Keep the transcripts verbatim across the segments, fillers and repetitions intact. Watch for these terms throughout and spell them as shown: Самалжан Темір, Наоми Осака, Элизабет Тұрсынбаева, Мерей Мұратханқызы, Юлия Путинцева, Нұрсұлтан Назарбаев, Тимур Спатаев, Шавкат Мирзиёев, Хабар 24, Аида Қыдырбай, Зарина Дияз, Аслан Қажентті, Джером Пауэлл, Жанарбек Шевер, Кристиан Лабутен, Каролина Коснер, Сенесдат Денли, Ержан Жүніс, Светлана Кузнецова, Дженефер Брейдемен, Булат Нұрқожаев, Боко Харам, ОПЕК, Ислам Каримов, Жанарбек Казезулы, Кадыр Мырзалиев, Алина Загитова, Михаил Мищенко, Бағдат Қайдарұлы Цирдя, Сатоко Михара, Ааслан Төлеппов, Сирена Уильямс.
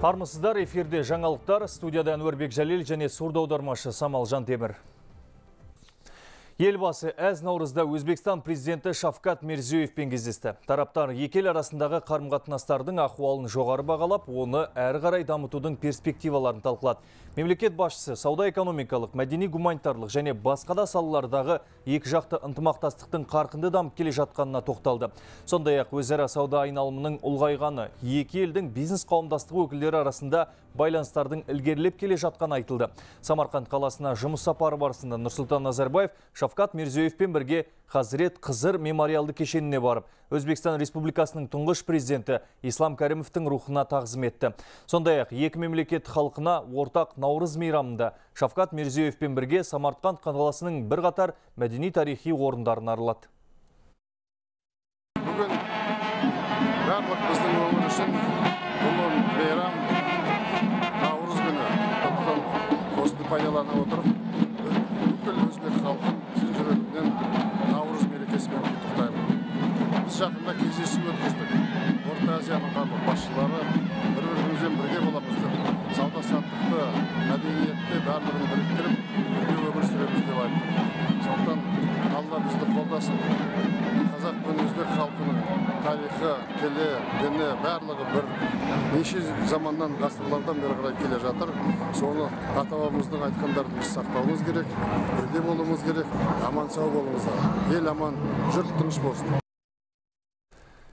Армысыздар, эфирде жаңалықтар, студияда Әнуірбек Жәлел және сурдаудармашы Самалжан Темір. Елбасы әз наурызда Өзбекстан президенті Шавкат Мирзиёевпен кездесті. Тараптар екел арасындағы қарым-қатынастардың ахуалын жоғары бағалап, оны әрі қарай дамытудың перспективаларын талқылады. Мемлекет басшысы сауда-экономикалық, мәдени-гуманитарлық және басқа да салалардағы екіжақты ынтымақтастықтың қарқынды дамып келе жатқанына тоқталды. Сондай-ақ өзара сауда айналымының ұлғайғаны, екі елдің бизнес қауымдастығы өкілдері арасында байланыстардың ілгерілеп келе жатқаны айтылды. Самарқанд қаласына жұмыс сапары барысында Нұрсұлтан Назарбаев Шавкат Мирзиёевпен бірге Хазірет Қызыр мемориалды кешеніне барып, Өзбекстан Республикасының тұңғыш президенті Ислам Каримовтің рухына тағзым етті. Сондай-ақ екі мемлекет халқына ортақ наурыз мейрамында Шавкат Мирзиёевпен бірге Самарқанд қаласының бірқатар мәдени тарихи орындарын аралады. Бүгін барлық біздің өңір үшін ұлы мейрам наурыз күні осыны пайдалана отырып, бүкіл өзбек халқын наурыз мерекесімен құттықтаймын. Біз жақында кездесу өткіздік. Орта Азияның барлық басшылары бір-бірімізбен бірге боламыз деп, сауда-саттықты, мәдениетті бәрін біріктіріп, бірге өмір сүреміз деп айтты. Сондықтан Алла бізді қолдасын. Қазақ пен өзбек халқының тарихы, тілі, діні барлығы бір неше заманнан, ғасырлардан бері қарай келе жатыр. Соны ата-бабамыздың айтқандарын біз сақтауымыз керек, бірде болуымыз керек, аман-сау болыңыздар. Ел аман, жұрт тыныш болсын.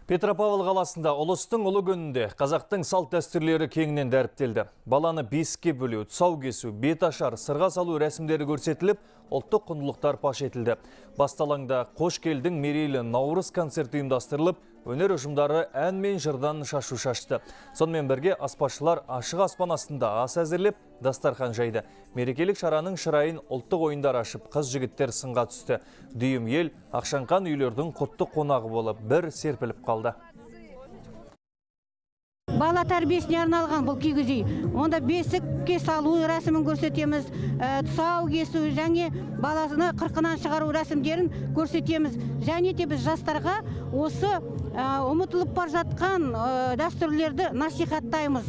Петропавл қаласында ұлыстың ұлы күнінде қазақтың салт дәстүрлері кеңінен дәріптелді. Баланы беске бөлеу, тұсау кесу, бет ашар, сырға салу рәсімдері көрсетіліп, ұлттық құндылықтар паш етілді. Басталаңда қош келдің мерейлі наурыз концерті ұйымдастырылып, өнер ұжымдары ән мен жырдан шашу шашты. Сонымен бірге аспазшылар ашық аспан астында ас әзірлеп, дастархан жайды. Мерекелік шараның шырайын ұлттық ойындар ашып, қыз жігіттер сынға түсті. Дүйім ел ақшанқан үйлердің құтты қонағы болып, бір серпіліп қалды. Бала тәрбиесіне арналған бұл кигіз үй. Онда бесікке салу рәсімін көрсетеміз, тұсау кесу және баласына қырқынан шығару рәсімдерін көрсетеміз. Және де біз жастарға осы ұмытылып бар жатқан дәстүрлерді насихаттаймыз.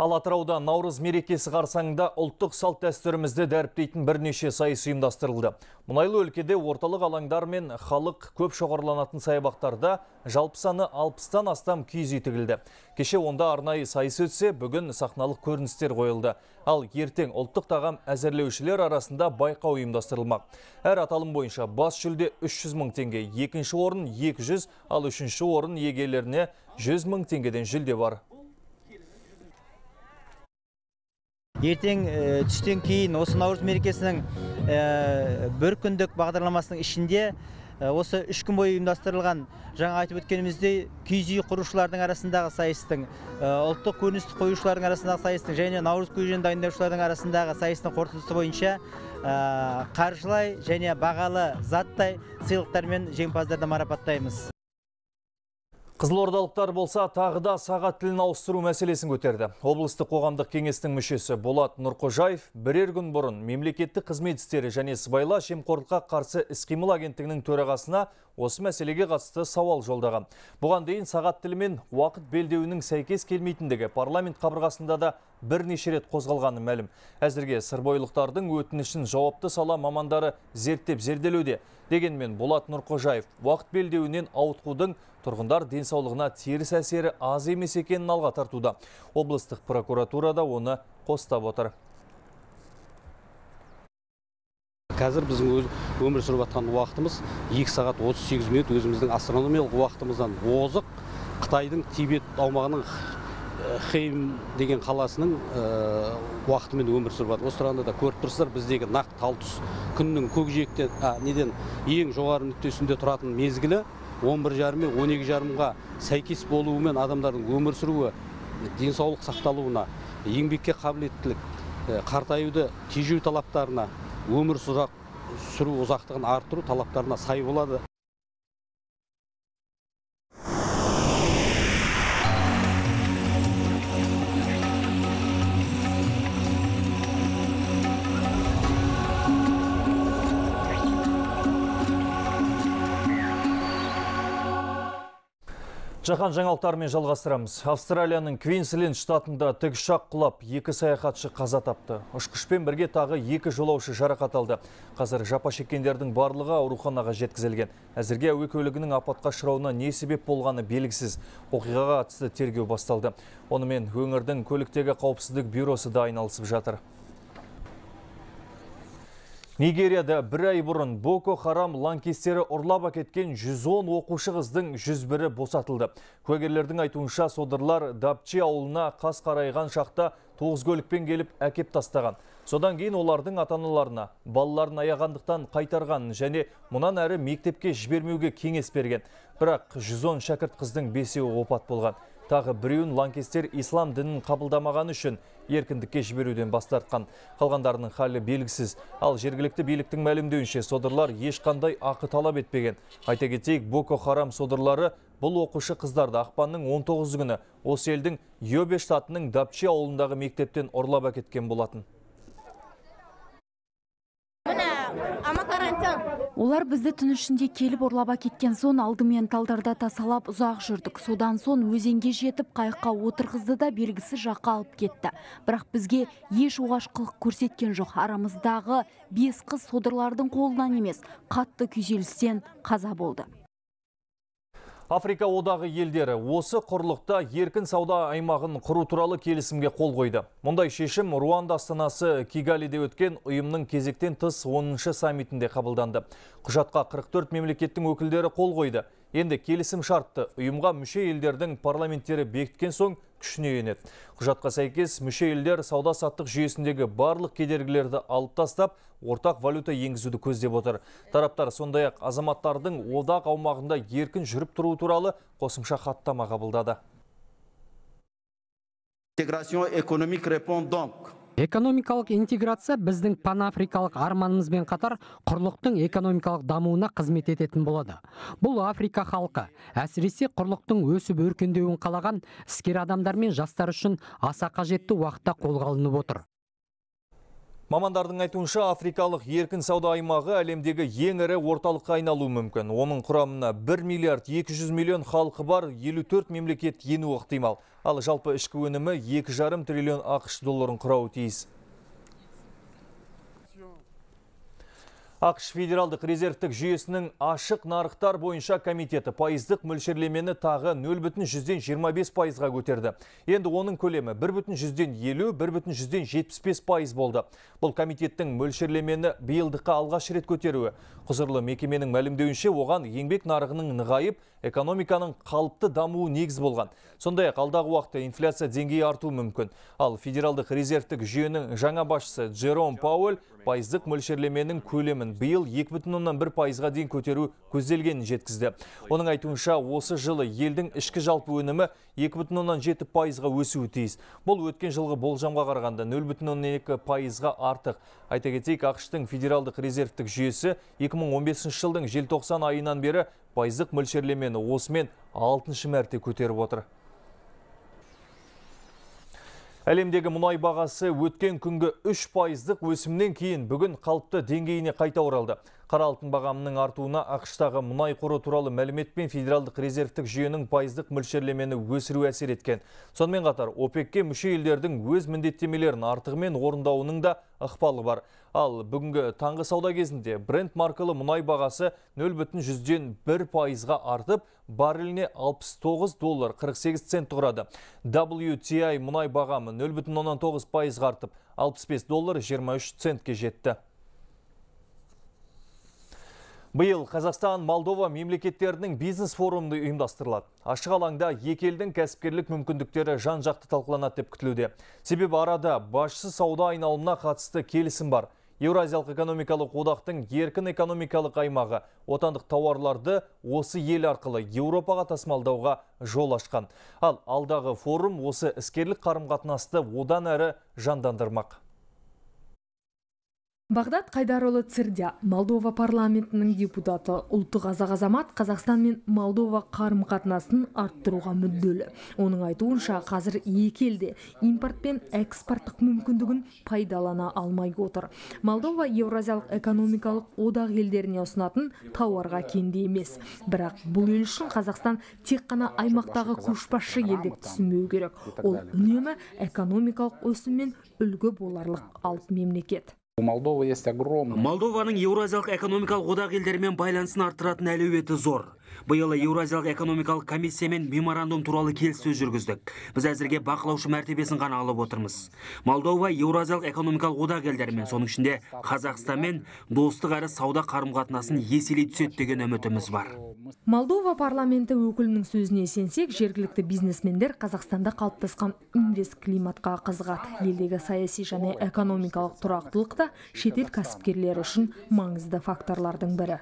Ал Атырауда наурыз мерекесі қарсаңында ұлттық салт дәстүрімізді дәріптейтін бірнеше сайыс ұйымдастырылды. Мұнайлы өлкеде орталық алаңдар мен халық көп шоғырланатын саябақтарда жалпы саны алпыстан астам киіз үй тігілді. Кеше онда арнайы сайыс өтсе, бүгін сахналық көріністер қойылды. Ал ертең ұлттық тағам әзірлеушілер арасында байқау ұйымдастырылмақ. Әр аталым бойынша бас жүлде үш жүз мың теңге, екінші орын екі жүз, ал үшінші орын иегерлеріне жүз мың теңгеден жүлде бар. Ертең түстен кейін осы наурыз мерекесінің бір күндік бағдарламасының ішінде осы үш күн бойы ұйымдастырылған жаңа айтып өткеніміздей киіз үй құрушылардың арасындағы сайыстың, ұлттық көріністі қоюшылардың арасындағы сайыстың және наурыз көжені дайындаушылардың арасындағы сайыстың қорытындысы бойынша қаржылай және бағалы заттай сыйлықтармен жеңімпаздарды марапаттаймыз. Қызылордалықтар болса, тағы да сағат тілін ауыстыру мәселесін көтерді. Облыстық қоғамдық кеңестің мүшесі Булат Нұрқожаев бірер күн бұрын мемлекеттік қызмет істері және сыбайлас жемқорлыққа қарсы іс-қимыл агенттігінің төрағасына осы мәселеге қатысты сауал жолдаған. Бұған дейін сағат тілімен уақыт белдеуінің сәйкес келмейтіндігі парламент қабырғасында да бірнеше рет қозғалғаны мәлім. Әзірге сырбойлықтардың өтінішін жауапты сала мамандары зерттеп зерделеуде. Дегенмен Булат Нұрқожаев уақыт белдеуінен ауытқудың тұрғындар денсаулығына теріс әсері аз емес екенін алға тартуда. Облыстық прокуратурада оны қостап отыр. Қазір біздің өмір сүріп жатқан уақытымыз екі сағат отыз сегіз минут, өзіміздің астрономиялық уақытымыздан озық. Қытайдың Тибет аумағының Хейм деген қаласының уақытымен өмір сүріп жатыр. Осы тұрғыда да көріп тұрсыздар, біздегі нақты талтүс күннің көкжиектен неден ең жоғары нүктесінде тұратын мезгілі он бір жарым мен он екі жарымға сәйкес болуымен адамдардың өмір сүруі, денсаулық сақталуына, еңбекке қабілеттілік, қартаюды тежеу талаптарына, өмір сүру ұзақтығын арттыру талаптарына сай болады. Жахан жаңалықтарымен жалғастырамыз. Австралияның Квинсленд штатында тікұшақ құлап, екі саяхатшы қаза тапты. Ұшқышпен бірге тағы екі жолаушы жарақат алды. Қазір жапа шеккендердің барлығы ауруханаға жеткізілген. Әзірге әуе көлігінің апатқа ұшырауына не себеп болғаны белгісіз. Оқиғаға қатысты тергеу басталды. Онымен өңірдің көліктегі қауіпсіздік бюросы да айналысып жатыр. Нигерияда бір ай бұрын Боко Харам лаңкестері ұрлап әкеткен жүз он оқушы қыздың жүз бірі босатылды. Куәгерлердің айтуынша содырлар Дапчи ауылына қас қарайған шақта тоғыз көлікпен келіп әкеп тастаған. Содан кейін олардың ата-аналарына балаларын аяғандықтан қайтарғанын және мұнан әрі мектепке жібермеуге кеңес берген. Бірақ жүз он шәкірт қыздың бесеуі опат болған. Тағы біреуін лаңкестер ислам дінін қабылдамағаны үшін еркіндікке жіберуден бас тартқан. Қалғандарының халі белгісіз. Ал жергілікті биліктің мәлімдеуінше содырлар ешқандай ақы талап етпеген. Айта кетейік, Боко Харам содырлары бұл оқушы қыздарды ақпанның он тоғызы күні осы елдің Йобе штатының Дапчи ауылындағы мектептен ұрлап әкеткен болатын. Олар бізді түн ішінде келіп орлаба кеткен соң алдымен талдарда тасалап ұзақ жүрдік. Содан соң өзенге жетіп қайыққа отырғызды да белгісі жаққа алып кетті. Бірақ бізге еш оғашқылық көрсеткен жоқ. Арамыздағы бес қыз содырлардың қолынан емес, қатты күйзелістен қаза болды. Африка одағы елдері осы құрлықта еркін сауда аймағын құру туралы келісімге қол қойды. Мұндай шешім Руанда астанасы Кигалиде өткен ұйымның кезектен тыс оныншы саммитінде қабылданды. Құжатқа қырық төрт мемлекеттің өкілдері қол қойды. Енді келісім шартты ұйымға мүше елдердің парламенттері бекіткен соң күшіне енеді. Құжатқа сәйкес мүше елдер сауда-саттық жүйесіндегі барлық кедергілерді алып тастап, ортақ валюта енгізуді көздеп отыр. Тараптар сондай-ақ азаматтардың одақ аумағында еркін жүріп тұруы туралы қосымша хаттама қабылдады. Экономикалық интеграция біздің панафрикалық арманымызбен қатар құрлықтың экономикалық дамуына қызмет ететін болады. Бұл Африка халқы, әсіресе құрлықтың өсіп өркендеуін қалаған іскер адамдар мен жастар үшін аса қажетті уақытта қолға алынып отыр. Мамандардың айтуынша африкалық еркін сауда аймағы әлемдегі ең ірі орталыққа айналуы мүмкін. Оның құрамына бір миллиард екі жүз миллион халқы бар, елу төрт мемлекет ену ықтимал. Ал жалпы ішкі өнімі екі жарым триллион ақш долларын құрауы тиіс. ақш федералдық резервтік жүйесінің ашық нарықтар бойынша комитеті пайыздық мөлшерлемені тағы нөл бүтін жүзден жиырма бес пайызға көтерді. Енді оның көлемі бір бүтін жүзден елу, бір бүтін жүзден жетпіс бес пайыз болды. Бұл комитеттің мөлшерлемені биылдыққа алғаш рет көтеруі. Құзырлы мекеменің мәлімдеуінше оған еңбек нарығының нығайып, экономиканың қалыпты дамуы негіз болған. Сондай-ақ алдағы уақытта инфляция деңгейі артуы мүмкін. Ал федералдық резервтік жүйенің жаңа басшысы Джером Пауэлл пайыздық мөлшерлеменің көлемін биыл екі бүтін оннан бір пайызға дейін көтеру көзделгенін жеткізді. Оның айтуынша осы жылы елдің ішкі жалпы өнімі екі бүтін оннан жеті пайызға өсуі тиіс. Бұл өткен жылғы болжамға қарағанда нөл бүтін оннан екі пайызға артық. Айта кетейік, ақш-тың федералдық резервтік жүйесі екі мың он бесінші жылдың желтоқсан айынан бері пайыздық мөлшерлемені осымен алтыншы мәрте көтеріп отыр. Әлемдегі мұнай бағасы өткен күнгі үш пайыздық өсімнен кейін бүгін қалыпты деңгейіне қайта оралды. Қара алтын бағамының артуына ақштағы мұнай қоры туралы мәліметпен федералдық резервтік жүйенің пайыздық мөлшерлемені өсіру әсер еткен. Сонымен қатар ОПЕКке мүше елдердің өз міндеттемелерін артығымен орындауының да ықпалы бар. Ал бүгінгі таңғы сауда кезінде Brent маркалы мұнай бағасы нөл бүтін жүзден бір пайызға артып, барреліне алпыс тоғыз доллар қырық сегіз цент тұрады. дабл ю ти ай мұнай бағамы нөл бүтін оннан тоғыз пайызға артып, алпыс бес доллар жиырма үш центке жетті. Биыл Қазақстан, Молдова мемлекеттерінің бизнес форумы ұйымдастырылады. Ашық алаңда екі елдің кәсіпкерлік мүмкіндіктері жан-жақты талқыланады деп күтілуде. Себебі арада басшысы сауда айналымына қатысты келісім бар. Еуразиялық экономикалық одақтың еркін экономикалық аймағы отандық тауарларды осы ел арқылы Еуропаға тасымалдауға жол ашқан. Ал алдағы форум осы іскерлік қарым-қатынасты одан әрі жандандырмақ. Бағдат Қайдарұлы Цирдя, Молдова парламентінің депутаты, ұлттық азақ азамат Қазақстан мен Молдова қарым-қатынасын арттыруға мүдделі. Оның айтуынша қазір екі елде импорт пен экспорттық мүмкіндігін пайдалана алмай отыр. Молдова еуразиялық экономикалық одақ елдеріне ұсынатын тауарға кенде емес. Бірақ бұл ел үшін Қазақстан тек қана аймақтағы көшбасшы ел деп түсінбеу керек. Ол үнемі экономикалық өсім мен үлгі боларлық алып мемлекет. Молдова есть огромная. Молдованың еуразиялық экономикалық одақ елдермен байланысын арттыратын әлеуеті зор. Биыл еуразиялық экономикалық комиссиямен меморандум туралы келіссөз жүргіздік. Біз әзірге бақылаушы мәртебесін ғана алып отырмыз. Молдова еуразиялық экономикалық одақ елдерімен, соның ішінде Қазақстанмен достық әрі сауда қарым-қатынасын еселей түседі деген үмітіміз бар. Молдова парламенті өкілінің сөзіне сенсек, жергілікті бизнесмендер Қазақстанда қалыптасқан инвест климатқа қызығады. Елдегі саяси және экономикалық тұрақтылық та шетел кәсіпкерлері үшін маңызды факторлардың бірі.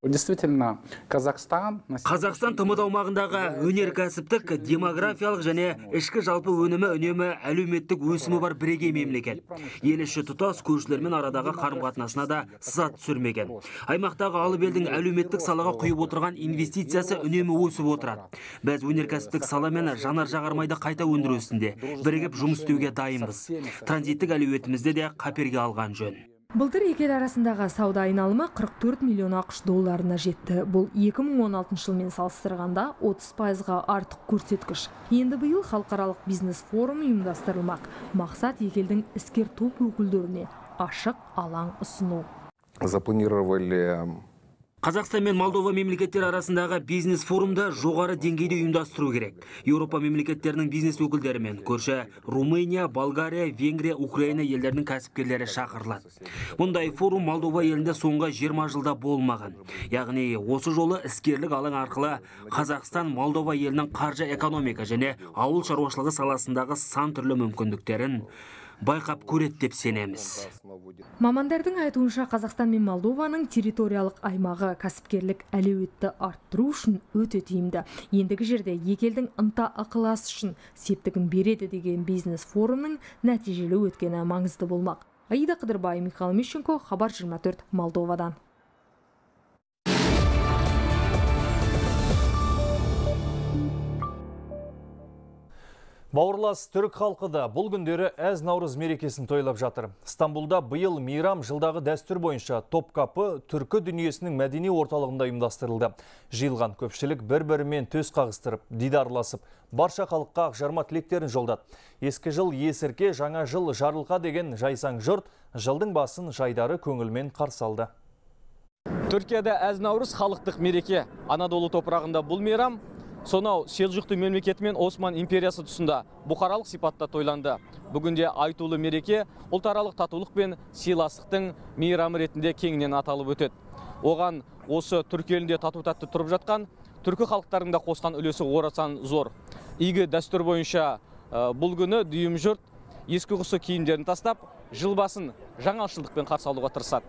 Қазақстан тмд аумағындағы өнеркәсіптік, демографиялық және ішкі жалпы өнімі үнемі әлеуметтік өсімі бар бірегей мемлекет. Ел іші тұтас көршілермен арадағы қарым-қатынасына да сызат түсірмеген. Аймақтағы алып елдің әлеуметтік салаға құйып отырған инвестициясы үнемі өсіп отырады. Біз өнеркәсіптік сала мен жанар-жағармайды қайта өндіру ісінде бірігіп жұмыс істеуге дайынбыз. Транзиттік әлеуетімізді де қаперге алған жөн. Былтыр екі ел арасындағы сауда айналымы қырық төрт миллион ақш долларына жетті. Бұл екі мың он алтыншы жылмен салыстырғанда отыз пайызға артық көрсеткіш. Енді биыл халықаралық бизнес форум ұйымдастырылмақ. Мақсат екі елдің іскер топ өкілдеріне ашық алаң ұсыну. Запланировали... Қазақстан мен Молдова мемлекеттер арасындағы бизнес форумда жоғары деңгейде ұйымдастыру керек. Еуропа мемлекеттерінің бизнес өкілдерімен көрші Румыния, Болгария, Венгрия, Украина елдерінің кәсіпкерлері шақырылады. Мұндай форум Молдова елінде соңғы жиырма жылда болмаған. Яғни осы жолы іскерлік алаң арқылы Қазақстан Молдова елінің қаржы, экономика және ауыл шаруашылығы саласындағы сан түрлі мүмкіндіктерін байқап көрет деп сенеміз. Мамандардың айтуынша Қазақстан мен Молдованың территориялық аймағы кәсіпкерлік әлеуетті арттыру үшін өте тиімді. Ендігі жерде екі елдің ынта ықылас үшін септігін береді деген бизнес форумның нәтижелі өткені маңызды болмақ. Аида Қыдырбай, Михаил Мищенко, Хабар жиырма төрт, Молдовадан. Бауырлас түрік халқы да бұл күндері әз наурыз мерекесін тойлап жатыр. Стамбулда биыл мейрам жылдағы дәстүр бойынша топкапы түркі дүниесінің мәдени орталығында ұйымдастырылды. Жиылған көпшілік бір-бірімен төс қағыстырып, дидарласып, барша халыққа ақжарма тілектерін жолдады. Ескі жыл есірке, жаңа жыл жарылқа деген жайсаң жұрт жылдың басын жайдары көңілмен қарсы алды. Түркияда әз наурыз халықтық мереке. Анадолы топырағында бұл мейрам сонау Селжұқты мемлекетімен Осман империясы тұсында бұқаралық сипатта тойланды. Бүгінде айтулы мереке ұлтаралық татулық пен сыйластықтың мейрамы ретінде кеңінен аталып өтеді. Оған осы түркі елінде тату-тәтті тұрып жатқан түркі халықтарында қосқан үлесі орасан зор. Игі дәстүр бойынша бұл күні дүйім жұрт ескі құсы киімдерін тастап, жыл басын жаңашылдықпен қарсы алуға тырысады.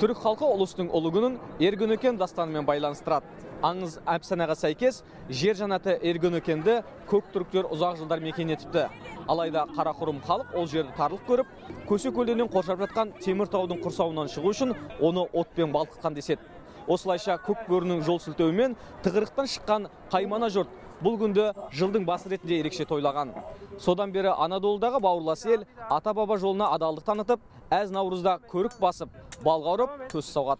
Түрік халқы ұлыстың ұлы күнін Эргөнөкен дастанымен байланыстырады. Аңыз әпсанаға сәйкес, жер жанаты Эргөнөкенді көк түріктер ұзақ жылдар мекен етіпті. Алайда қарақұрым халық ол жерді тарлық көріп, көсе көлденен қоршап жатқан темір таудың құрсауынан шығу үшін оны отпен балқытқан деседі. Осылайша көк бөрінің жол сілтеуімен тығырықтан шыққан қаймана жұрт бұл күнді жылдың басы ретінде ерекше тойлаған. Содан бері Анадолыдағы бауырлас ел ата-баба жолына адалдық танытып, әз наурызда көрік басып, балға ұрып, төс сауғат.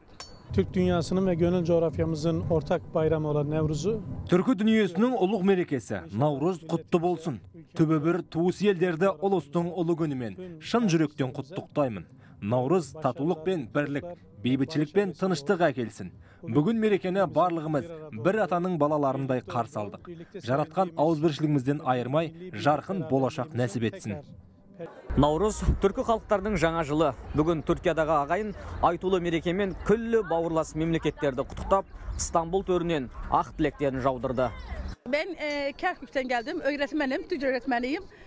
Türk dünyasının ve gönül coğrafyamızın ortak bayramı olan Nevruz'u Türkü dünyasının uluk merekesi Navruz kutlu bolsun. Töbü bir tuğus yelderde ulustun ulu günümen şın jürekten kutluktaymen. Наурыз татулық пен бірлік, бейбітшілік пен тыныштық әкелсін. Бүгін мерекені барлығымыз бір атаның балаларындай қарсы алдық. Жаратқан ауызбіршілігімізден айырмай, жарқын болашақ нәсіп етсін. Наурыз түркі халықтардың жаңа жылы. Бүгін Түркиядағы ағайын айтулы мерекемен күллі бауырлас мемлекеттерді құттықтап, Стамбул төрінен ақ тілектерін жаудырды.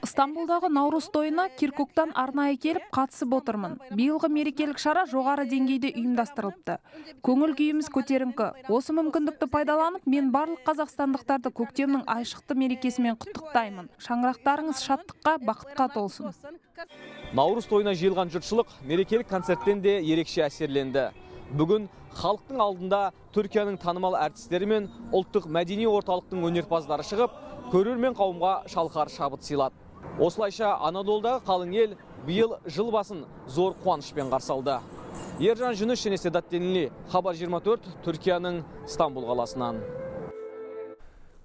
Стамбулдағы наурыз тойына Киркуктан арнайы келіп қатысып отырмын. Биылғы мерекелік шара жоғары деңгейде ұйымдастырылыпты. Көңіл күйіміз көтеріңкі. Осы мүмкіндікті пайдаланып, мен барлық қазақстандықтарды көктемнің айшықты мерекесімен құттықтаймын. Шаңырақтарыңыз шаттыққа, бақытқа толсын. Наурыз тойына жиылған жұртшылық мерекелік концерттен де ерекше әсерленді. Бүгін халықтың алдында Түркияның танымал әртістері мен ұлттық мәдени орталықтың өнерпаздары шығып, көрермен қауымға шалқар шабыт сыйлады. Осылайша Анадолдағы қалың ел биыл жыл басын зор қуанышпен қарсы алды. Ержан Жүніс, Сенесдат Денли, Хабар жиырма төрт, Түркияның Стамбул қаласынан.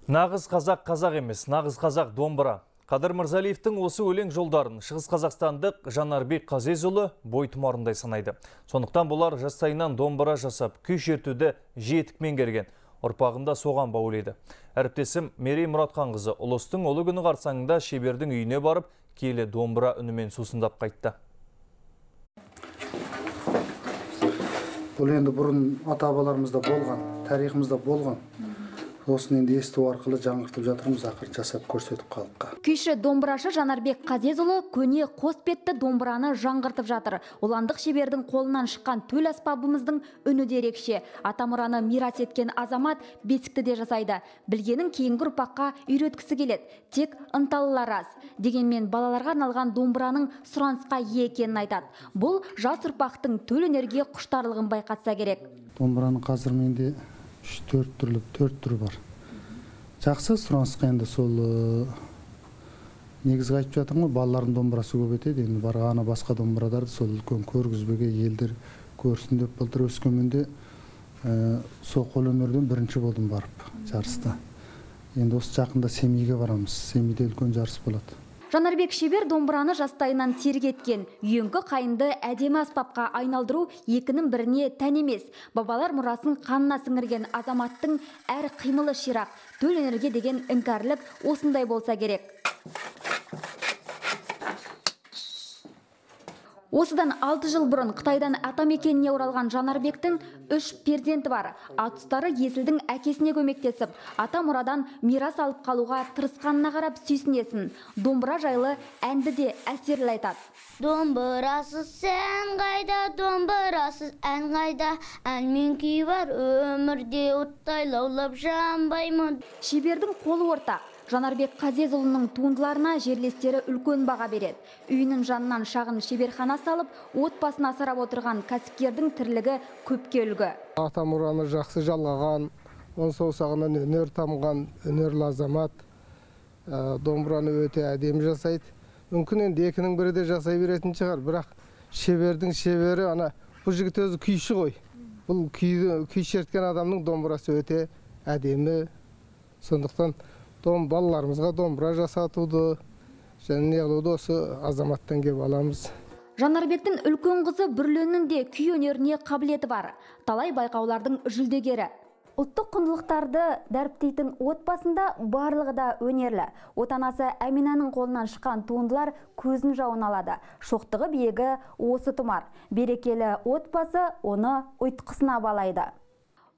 Нағыз қазақ қазақ емес, нағыз қазақ домбыра. Кадыр Мырзалиевтің осы өлең жолдарын шығыс қазақстандық Жанарбек Казезулы бойтұмарындай санайды. Сондықтан бұлар жастайынан домбыра жасап, күй шертуді жетікпен келген, ұрпағында соған баулейді. Әріптесім Мерей Мұратханқызы ұлыстың ұлы күні қарсаңында Шебердің үйіне барып, келі домбыра үнімен сусындап қайтты. Бұл енді бұрын ата-бабаларымызда болған, тарихымызда болған. Осының енді есту арқылы жаңғыртып жатырмыз, ақыр жасап көрсетіп халыққа. Күйші домбырашы Жанарбек Казезулы көне қоспетті домбыраны жаңғыртып жатыр. Оландық шебердің қолынан шыққан төл аспабымыздың үні дерекше. Атамұраны мирас еткен азамат бесікті де жасайды. Білгенің кейінгі ұрпаққа үйреткісі келеді. Тек ынталылар аз. Дегенмен балаларға арналған домбыраның сұранысқа ие екенін айтады. Бұл жас ұрпақтың төл өнерге құштарлығын байқатса керек. Домбыраны қазір менде төрт түрлі, төрт түрі бар. Жақсы сұранысқа енді сол негізгі айтып жатырмын ғой, балалардың домбырасы көп етеді. Енді барғаны басқа домбырадарды сол үлкен көргізбеге елдер көрсін деп былтыр өскеменде сол қол өнерден бірінші болдым барып жарыста. Енді осы жақында Семейге барамыз. Семейде үлкен жарыс болады. Жанарбек Шевер домбыраны жастайынан сергеткен. Үйеңкі қайынды әдемі аспапқа айналдыру екінің біріне тән емес. Бабалар мұрасын қанына сіңірген азаматтың әр қимылы ширақ. Төл өнерге деген іңкәрлік осындай болса керек. Осыдан алты жыл бұрын Қытайдан атамекеніне оралған Жанарбектің үш перзенті бар. Ат-ұстары есілдің әкесіне көмектесіп, ата мұрадан мирас алып қалуға тырысқанына қарап сүйсінесін. Домбыра жайлы әнді де әсерлі айтады. Домбырасыз сен қайда, домбырасыз ән қайда, ән мен күй бар өмірде, оттай лаулап жанбаймын. Шебердің қолы ортақ. Жанарбек Казезулының туындыларына жерлестері үлкен баға береді. Үйінің жанынан шағын шеберхана салып, отбасына асырап отырған кәсіпкердің тірлігі көпке үлгі. Ата мұраны жақсы жалғаған, он саусағынан өнер тамған өнерлі азамат, домбыраны өте әдемі жасайды. Мүмкін енді екінің бірі де жасай беретін шығар, бірақ шебердің шебері, ана бұл жігіт өзі күйші ғой. Бұл күй шерткен адамның домбырасы өте әдемі. Сондықтан Дом балаларымызға домбыра жасатуды, және неғылуды осы азаматтан кеп аламыз. Жанарбектің үлкен қызы Бүрленнің де күй өнеріне қабілеті бар. Талай байқаулардың жүлдегері. Ұлттық құндылықтарды дәріптейтін отбасында барлығы да өнерлі. Отанасы Әминаның қолынан шыққан туындылар көзін жауын алады. Шоқтығы биегі осы тұмар. Берекелі отбасы оны ұйтқысына балайды.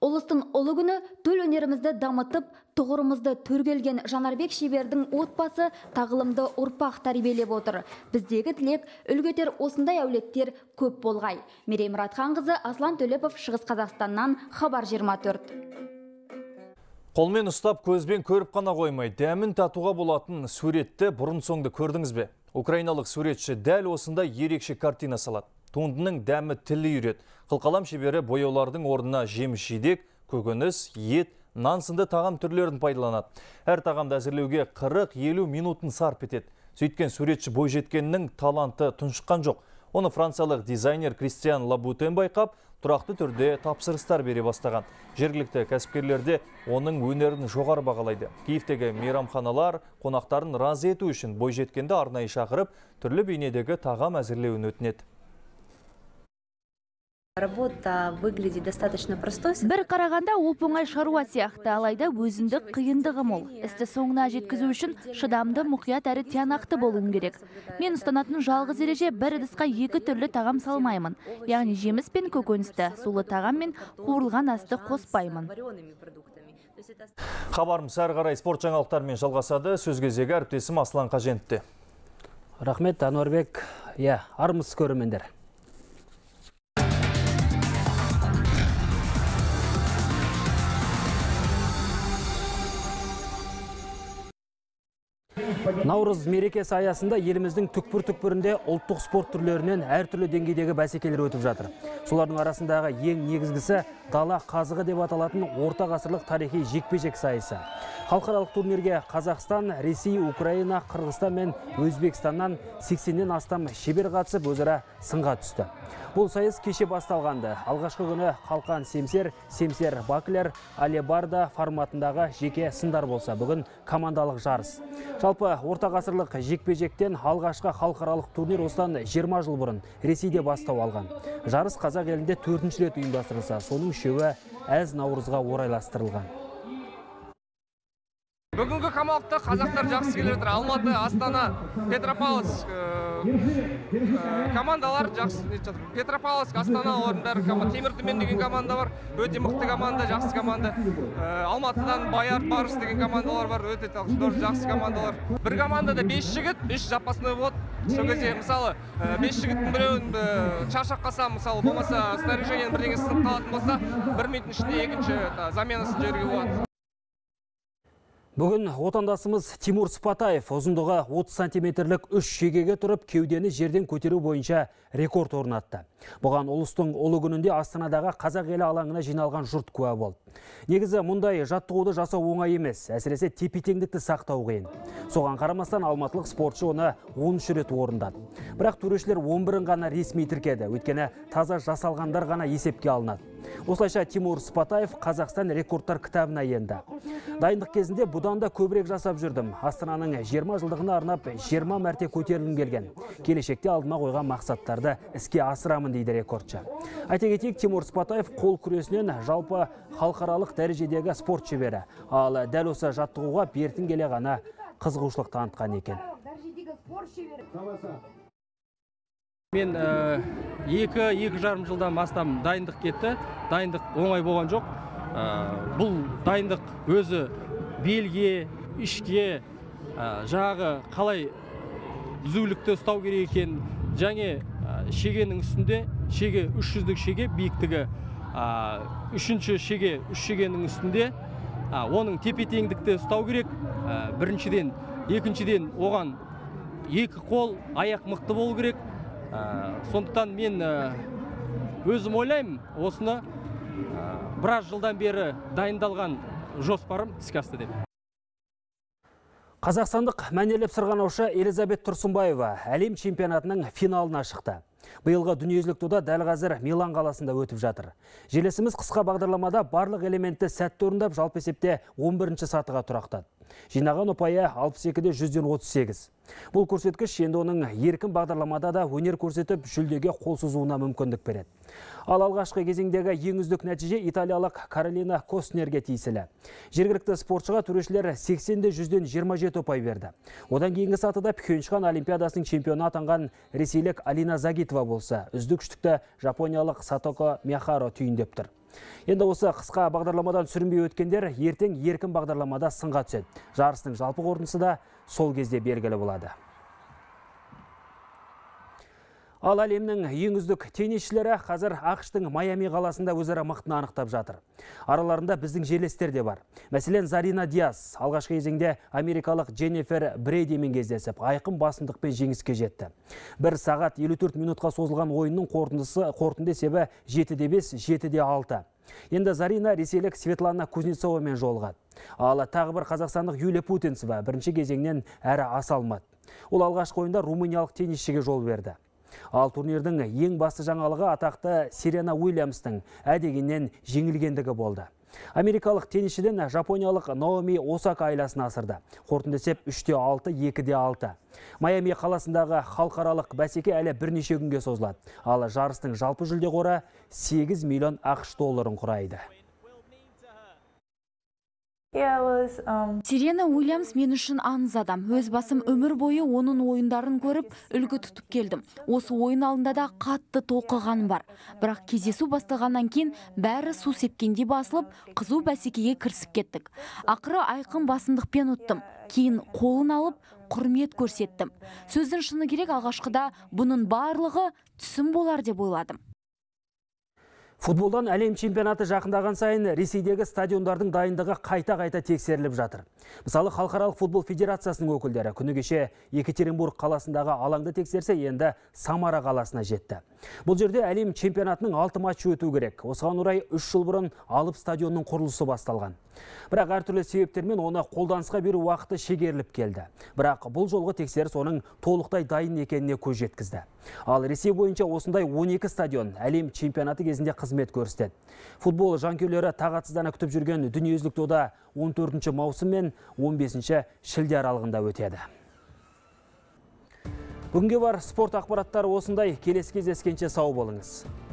Олыстың ұлы күні төл өнерімізді дамытып, тұғырымызды түргелген Жанарбек Шебердің отбасы тағылымды ұрпақ тәрбиелеп отыр. Біздегі тілек үлгетер осындай әулеттер көп болғай. Мерей Мұратханқызы, Ааслан Төлеппов, Шығыс Қазақстаннан, Хабар жиырма төрт. Қолмен ұстап, көзбен көріп қана қоймай, дәмін татуға болатын суретті бұрын соңды көрдіңіз бе? Украиналық суретші дәл осында ерекше картина салады. Туындының дәмі тілі үйрет. Қылқалам шебері бояулардың орнына жеміс-жидек, көкөніс, ет, нан сынды тағам түрлерін пайдаланады. Әр тағамды әзірлеуге қырық елу минутын сарп етеді. Сөйткен суретші бойжеткеннің таланты тұншыққан жоқ. Оны франциялық дизайнер Кристиан Лабутен байқап, тұрақты түрде тапсырыстар бере бастаған. Жергілікті кәсіпкерлерде оның өнерін жоғары бағалайды. Киевтегі мейрамханалар қонақтарын разы ету үшін бойжеткенді арнайы шақырып, түрлі бейнедегі тағам әзірлеуін өтінеді. Работа выглядит достаточно простой. Бір қарағанда оп-оңай шаруа сияқты, алайда өзіндік қиындығы мол. Істі соңына жеткізу үшін шыдамды, мұқият әрі тиянақты болуын керек. Мен ұстанатын жалғыз ереже бір ыдысқа екі түрлі тағам салмаймын. Яғни жеміс пен көкөністі, сулы тағам мен қуырылған асты қоспаймын. Хабарым сәрғарай спорт жаңалықтармен жалғасады. Сөзгезегі әріптесім Аслан Қажентті. Рахмет, Әнуірбек. Иә, армыс көрімендер. Наурыз мерекесі аясында еліміздің түкпір-түкпірінде ұлттық спорт түрлерінен әртүрлі деңгейдегі бәсекелер өтіп жатыр. Солардың арасындағы ең негізгісі дала қазығы деп аталатын орта ғасырлық тарихи жекпе-жек сайысы. Халықаралық турнирге Қазақстан, Ресей, Украина, Қырғызстан мен Өзбекстаннан сексеннен астам шебер қатысып өзара сынға түсті. Бұл сайыс кеше басталғанды. Алғашқы күні қалқан семсер, семсер бакілер, алебарда форматындағы жеке сындар болса, бүгін командалық жарыс. Жалпы орта ғасырлық жекпе-жектен алғашқы халықаралық турнир осыдан жиырма жыл бұрын Ресейде бастау алған. Жарыс қазақ елінде төртінші рет ұйымдастырылса, соның үшеуі әз наурызға орайластырылған. Бүгінгі қамалықты қазақтар жақсы келіп жатыр. Алматы, Астана, Петропавловск командалар жақсы келіп жатыр. Петропавловск, Астана орындары команда. Теміртүмен деген команда бар. Өте мықты команда, жақсы команда. Алматыдан Баяр, Барыс деген командалар бар. Өте жақсы командалар. Бір командада бес жігіт, үш жаппасыны болады. Сол кезде, мысалы, бес жігіттің біреуін шаршап қалса, мысалы, болмаса, снаряжениенің бірдеңе сынып қалатын болса, бір минуттың ішінде екінші заменасы жерге болады. Бүгін отандасымыз Тимур Спатаев ұзындығы отыз сантиметрлік үш шегеге тұрып, кеудені жерден көтеру бойынша рекорд орнатты. Бұған ұлыстың ұлы күнінде Астанадағы қазақ елі алаңына жиналған жұрт куә болды. Негізі мұндай жаттығуды жасау оңай емес, әсіресе тепе-теңдікті сақтау қиын. Соған қарамастан алматылық спортшы оны он үш рет орындады. Бірақ төрешілер он бірін ғана ресми тіркеді, өйткені таза жасалғандар ғана есепке алынады. Осылайша Тимур Спатаев Қазақстан рекордтар кітабына енді. Дайындық кезінде бұдан да көбірек жасап жүрдім. Астананың жиырма жылдығына арнап жиырма мәрте көтерілім келген. Келешекте алдыма қойған мақсаттарды іске асырамын дейді рекордшы. Айта кетейік, Тимур Спатаев қол күресінен жалпы халықаралық дәрежедегі спорт шебері. Ал дәл осы жаттығуға бертін келе ғана қызығушылық танытқан екен. Мен екі-екі жарым жылдан астам дайындық кетті. Дайындық оңай болған жоқ. Бұл дайындық өзі белге, ішке, жағы қалай түзулікті ұстау керек екен. Және шегенің үстінде шеге үш жүздік шеге биіктігі үшінші шеге үш шегенің үстінде оның тепе-теңдікті ұстау керек. Біріншіден, екіншіден оған екі қол, аяқ мықты болу керек. Сондықтан мен өзім ойлаймын, осыны біраз жылдан бері дайындалған жоспарым іске асты деп. Қазақстандық мәнерлеп сырғанаушы Элизабет Тұрсынбаева әлем чемпионатының финалына шықты. Биылғы дүниежүзілік дода дәл қазір Милан қаласында өтіп жатыр. Желесіміз қысқа бағдарламада барлық элементті сәтті орындап, жалпы есепте он бірінші сатыға тұрақтады. Жинаған ұпайы алпыс екіде жүзден отыз сегіз. Бұл көрсеткіш енді оның еркін бағдарламада да өнер көрсетіп, жүлдеге қол созуына мүмкіндік береді. Ал алғашқы кезеңдегі ең үздік нәтиже италиялық Каролина Коснерге тиесілі. Жергілікті спортшыға төрешілер сексенде жүзден жиырма жеті ұпай берді. Одан кейінгі сатыда Пхенчхан Олимпиадасының чемпионы атанған ресейлік Алина Загитова болса, үздік үштікті жапониялық Сатоко Михара түйіндеп тұр. Енді осы қысқа бағдарламадан сүрінбей өткендер ертең еркін бағдарламада сынға түседі. Жарыстың жалпы қорытындысы да сол кезде белгілі болады. Ал әлемнің ең үздік теннисшілері қазір ақш-тың Майами қаласында өзара мықтыны анықтап жатыр. Араларында біздің жерлестер де бар. Мәселен, Зарина Дияз алғашқы кезеңде америкалық Дженефер Брейдемен кездесіп, айқын басымдықпен жеңіске жетті. бір сағат елу төрт минутқа созылған ойынның қорытынды есебі жетіде бес, жетіде алты. Енді Зарина ресейлік Светлана Кузнецовамен жолығады. Ал тағы бір қазақстандық Юлия Путинцева бірінші кезеңнен әрі аса алмады. Ол алғашқы ойында румыниялық теннисшіге жол берді. Ал турнирдің ең басты жаңалығы атақты Сирена Уильямстың әдегінен жеңілгендігі болды. Америкалық теннисшіден жапониялық Наоми Осака айласын асырды. Қорытынды есеп үште алты, екіде алты. Майами қаласындағы халықаралық бәсеке әлі бірнеше күнге созылады. Ал жарыстың жалпы жүлде қоры сегіз миллион ақш долларын құрайды. Сирена Уильямс мен үшін аңыз адам. Өз басым өмір бойы оның ойындарын көріп, үлгі тұтып келдім. Осы ойын алында да қатты тоқыған бар. Бірақ кездесу бастығаннан кейін бәрі су сепкенде басылып, қызу бәсекеге кірсіп кеттік. Ақыры айқын басындықпен ұттым. Кейін қолын алып, құрмет көрсеттім. Сөздің шыны керек, алғашқыда бұның барлығы түсім болар деп ойладым. Футболдан әлем чемпионаты жақындаған сайын Ресейдегі стадиондардың дайындығы қайта-қайта тексеріліп жатыр. Мысалы, Халықаралық футбол федерациясының өкілдері күні кеше Екатеринбург қаласындағы алаңды тексерсе, енді Самара қаласына жетті. Бұл жерде әлем чемпионатының алты матчы өту керек. Осыған орай үш жыл бұрын алып стадионның құрылысы басталған. Бірақ әртүрлі себептермен оны қолданысқа беру уақыты шегеріліп келді. Бірақ бұл жолғы тексеріс оның толықтай дайын екеніне көз жеткізді. Ал Ресей бойынша осындай он екі стадион әлем чемпионаты кезінде қызмет көрсетеді. Футбол жанкүйерлері тағатсыздана күтіп жүрген дүниежүзілік дода он төртінші маусым мен он бесінші шілде аралығында өтеді. Бүгінге бар спорт ақпараттары осындай. Келесі кездескенше сау болыңыз.